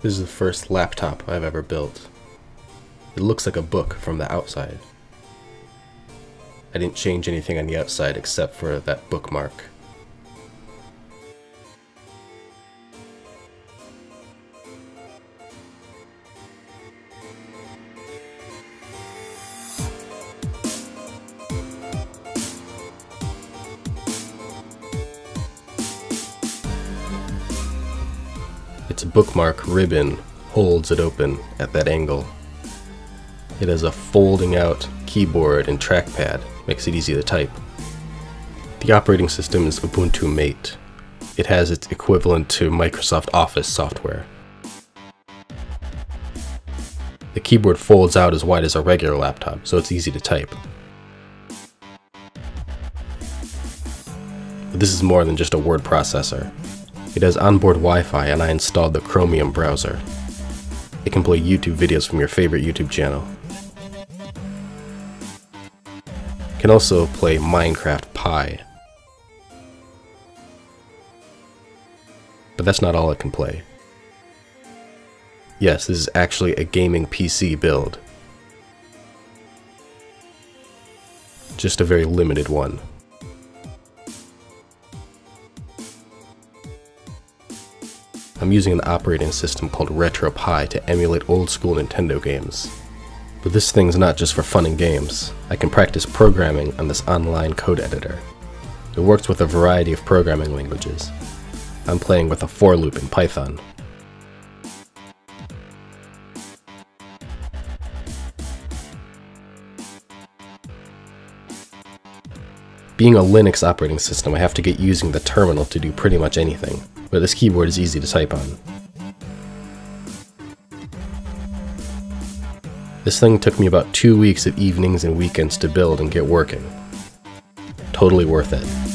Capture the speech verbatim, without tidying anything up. This is the first laptop I've ever built. It looks like a book from the outside. I didn't change anything on the outside except for that bookmark. Its bookmark ribbon holds it open at that angle. It has a folding out keyboard and trackpad, makes it easy to type. The operating system is Ubuntu Mate. It has its equivalent to Microsoft Office software. The keyboard folds out as wide as a regular laptop, so it's easy to type. But this is more than just a word processor. It has onboard Wi-Fi, and I installed the Chromium browser. It can play YouTube videos from your favorite YouTube channel. It can also play Minecraft Pi. But that's not all it can play. Yes, this is actually a gaming P C build. Just a very limited one. I'm using an operating system called RetroPie to emulate old-school Nintendo games. But this thing's not just for fun and games. I can practice programming on this online code editor. It works with a variety of programming languages. I'm playing with a for loop in Python. Being a Linux operating system, I have to get using the terminal to do pretty much anything, but this keyboard is easy to type on. This thing took me about two weeks of evenings and weekends to build and get working. Totally worth it.